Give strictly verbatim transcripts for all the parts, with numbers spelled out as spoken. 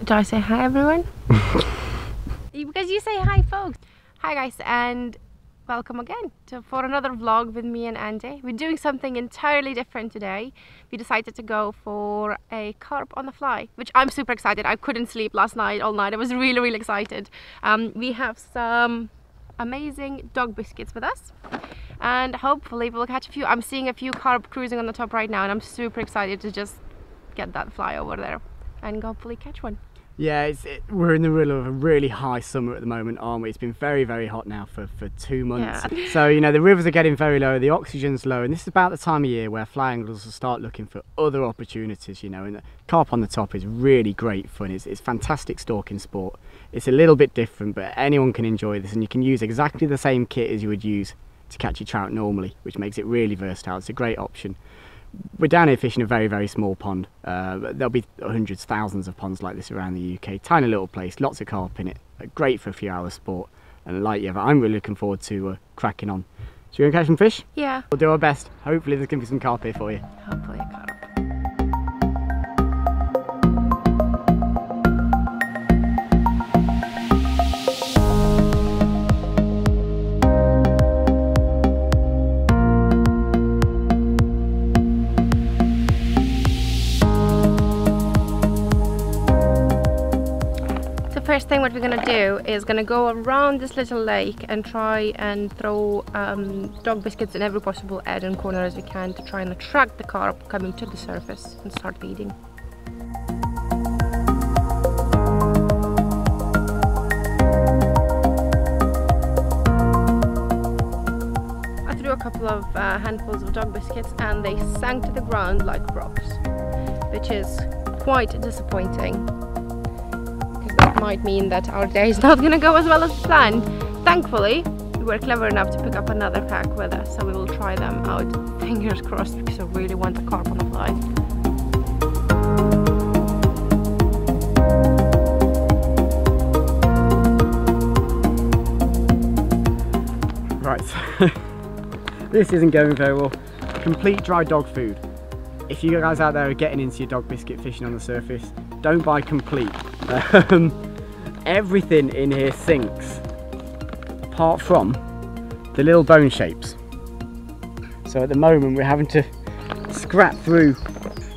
Did I say hi, everyone? Because you say hi, folks. Hi guys, and welcome again to, for another vlog with me and Andy. We're doing something entirely different today. We decided to go for a carp on the fly, which I'm super excited. I couldn't sleep last night, all night. I was really, really excited. Um, we have some amazing dog biscuits with us, and hopefully we'll catch a few. I'm seeing a few carp cruising on the top right now, and I'm super excited to just get that fly over there and hopefully catch one. Yeah, it's, it, we're in the middle of a really high summer at the moment, aren't we? It's been very, very hot now for, for two months. Yeah. So, you know, the rivers are getting very low, the oxygen's low, and this is about the time of year where fly anglers will start looking for other opportunities, you know, and the carp on the top is really great fun. It's, it's fantastic stalking sport. It's a little bit different, but anyone can enjoy this, and you can use exactly the same kit as you would use to catch your trout normally, which makes it really versatile. It's a great option. We're down here fishing a very, very small pond. Uh, there'll be hundreds, thousands of ponds like this around the U K. Tiny little place, lots of carp in it. Great for a few hours sport. And like ever, I'm really looking forward to uh, cracking on. So you going to catch some fish? Yeah. We'll do our best. Hopefully there's going to be some carp here for you. Hopefully carp. First thing what we're gonna do is gonna go around this little lake and try and throw um, dog biscuits in every possible edge and corner as we can to try and attract the carp coming to the surface and start feeding. I threw a couple of uh, handfuls of dog biscuits and they sank to the ground like rocks, which is quite disappointing. Might mean that our day is not going to go as well as planned. Thankfully, we were clever enough to pick up another pack with us, so we will try them out. Fingers crossed, because I really want a carp on the fly. Right, so this isn't going very well. Complete dry dog food. If you guys out there are getting into your dog biscuit fishing on the surface, don't buy complete. Um, everything in here sinks, apart from the little bone shapes. So at the moment we're having to scrap through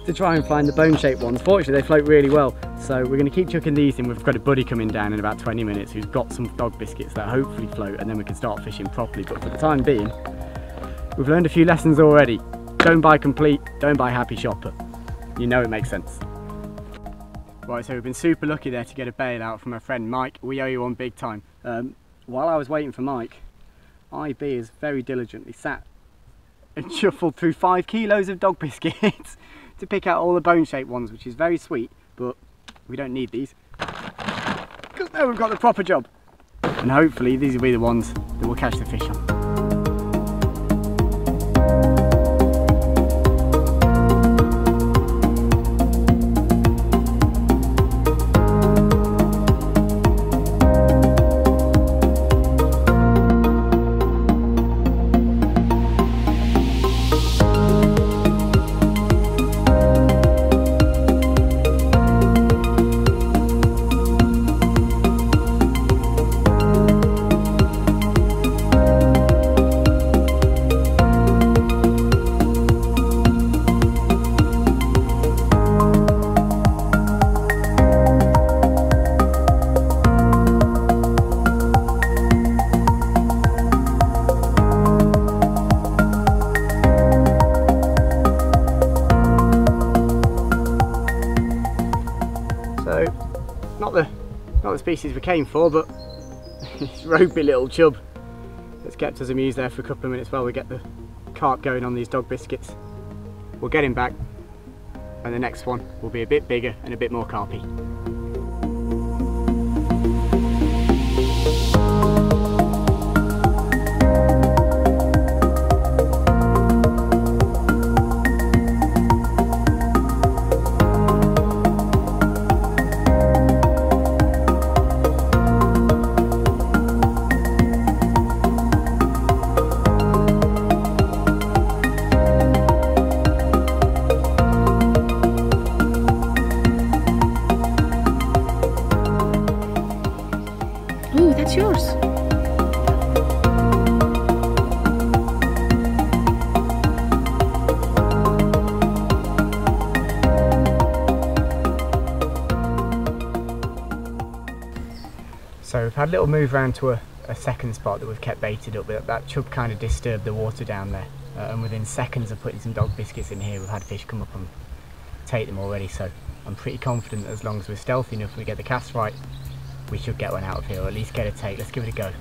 to try and find the bone shaped ones. Fortunately they float really well, so we're going to keep chucking these in. We've got a buddy coming down in about twenty minutes who's got some dog biscuits that hopefully float, and then we can start fishing properly. But for the time being, we've learned a few lessons already. Don't buy complete, don't buy happy shopper. You know it makes sense. Right, so we've been super lucky there to get a bailout from our friend Mike. We owe you one big time. Um, while I was waiting for Mike, I B has very diligently sat and shuffled through five kilos of dog biscuits to pick out all the bone-shaped ones, which is very sweet, but we don't need these, because now we've got the proper job. And hopefully these will be the ones that we'll catch the fish on. The species we came for, but this ropey little chub that's kept us amused there for a couple of minutes while we get the carp going on these dog biscuits. We'll get him back, and the next one will be a bit bigger and a bit more carpy. we've had a little move around to a, a second spot that we've kept baited up, but that chub kind of disturbed the water down there, uh, and within seconds of putting some dog biscuits in here, we've had fish come up and take them already. So I'm pretty confident that as long as we're stealthy enough and we get the cast right, we should get one out of here, or at least get a take. Let's give it a go.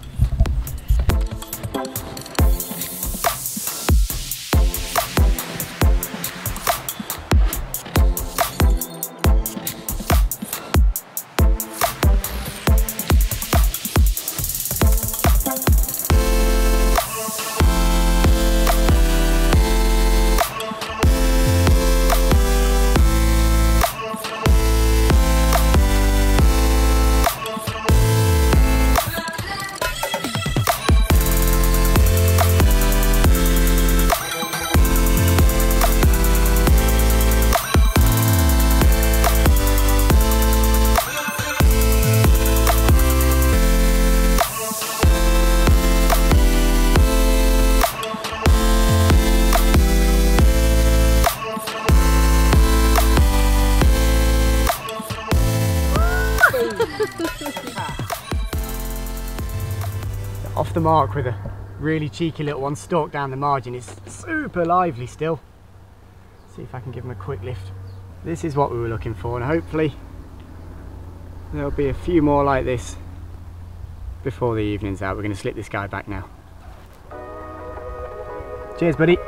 Off the mark with a really cheeky little one, stalked down the margin. It's super lively still. See if I can give him a quick lift. This is what we were looking for, and hopefully there'll be a few more like this before the evening's out. We're going to slip this guy back now. Cheers, buddy.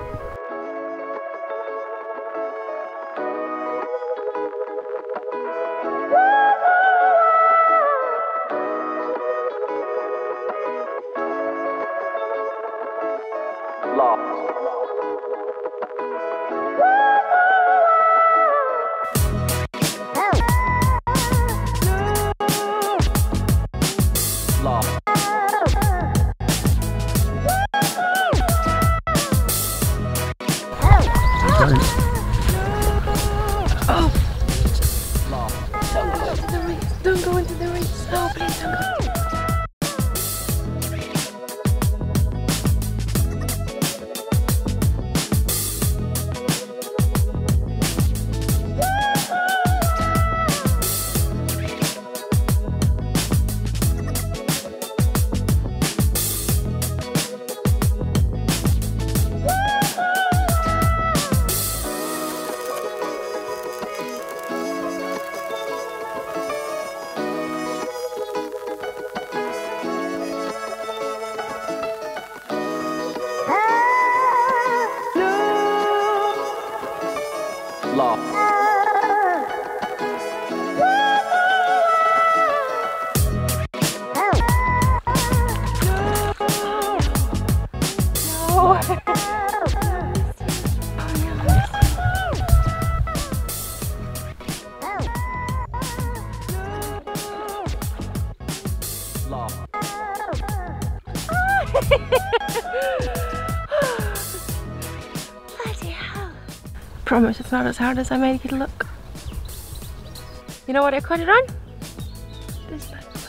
I promise it's not as hard as I made it look. You know what I caught it on? This bad boy.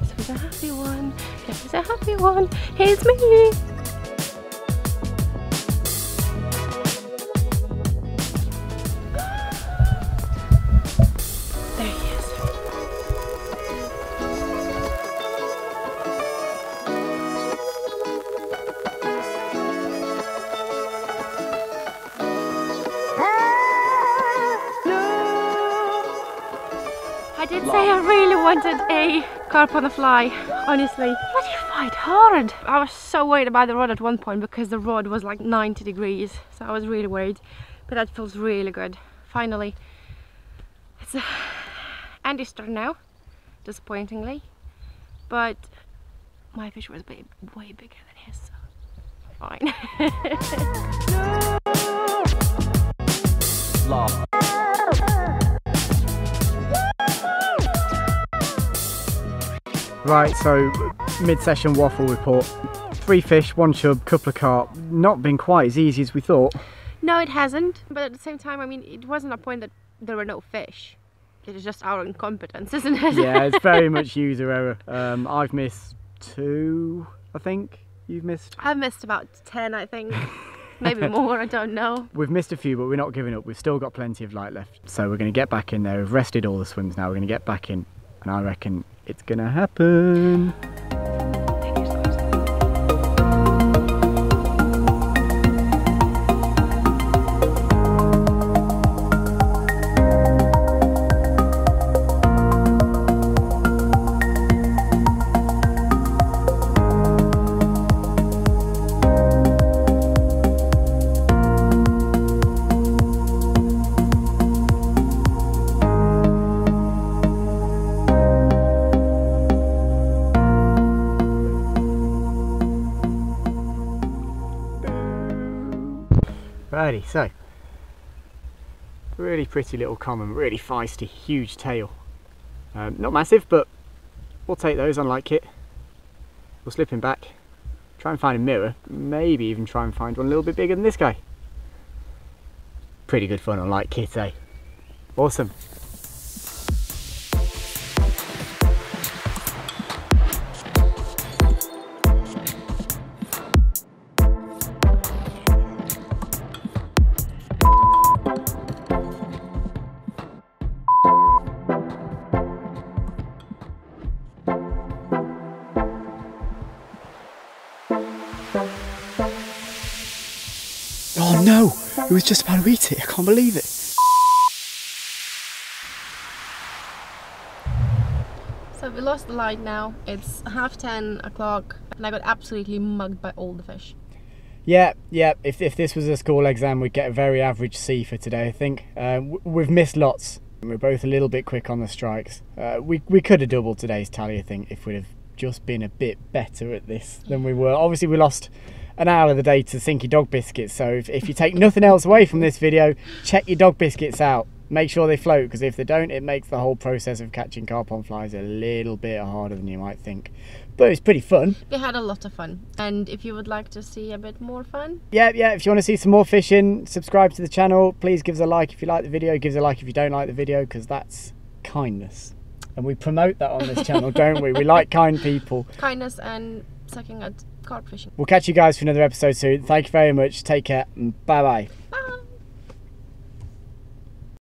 This was a happy one. This was a happy one. Here's me. I did say I really wanted a carp on the fly, honestly. Bloody fight hard. I was so worried about the rod at one point because the rod was like ninety degrees, so I was really worried, but that feels really good. Finally, it's Andy's turn now, disappointingly, but my fish was way, way bigger than his, so fine. Laugh. Right, so mid-session waffle report. Three fish, one chub, couple of carp. Not been quite as easy as we thought. No, it hasn't. But at the same time, I mean, it wasn't a point that there were no fish. It is just our incompetence, isn't it? Yeah, it's very much user error. Um, I've missed two, I think. You've missed? I've missed about ten, I think. Maybe more, I don't know. We've missed a few, but we're not giving up. We've still got plenty of light left. So we're going to get back in there. We've rested all the swims now. We're going to get back in, and I reckon It's gonna happen. Alrighty, so really pretty little common, really feisty, huge tail. Um, not massive, but we'll take those, unlike it. We'll slip him back, try and find a mirror, maybe even try and find one a little bit bigger than this guy. Pretty good fun, unlike Kit, eh? Awesome. Oh no, it was just about to eat it, I can't believe it. So we lost the light now, it's half ten o'clock and I got absolutely mugged by all the fish. Yeah, yeah, if, if this was a school exam we'd get a very average C for today I think. Uh, we've missed lots, we're both a little bit quick on the strikes. Uh, we, we could have doubled today's tally I think if we'd have just been a bit better at this than we were. Obviously we lost an hour of the day to Sinky dog biscuits, so if, if you take nothing else away from this video, check your dog biscuits out, make sure they float, because if they don't it makes the whole process of catching carpon flies a little bit harder than you might think, but it's pretty fun. We had a lot of fun, and if you would like to see a bit more fun, yeah yeah if you want to see some more fishing, subscribe to the channel, please give us a like if you like the video, give us a like if you don't like the video, because that's kindness and we promote that on this channel, don't we? We like kind people, kindness and sucking at carp fishing. We'll catch you guys for another episode soon. Thank you very much. Take care and bye bye.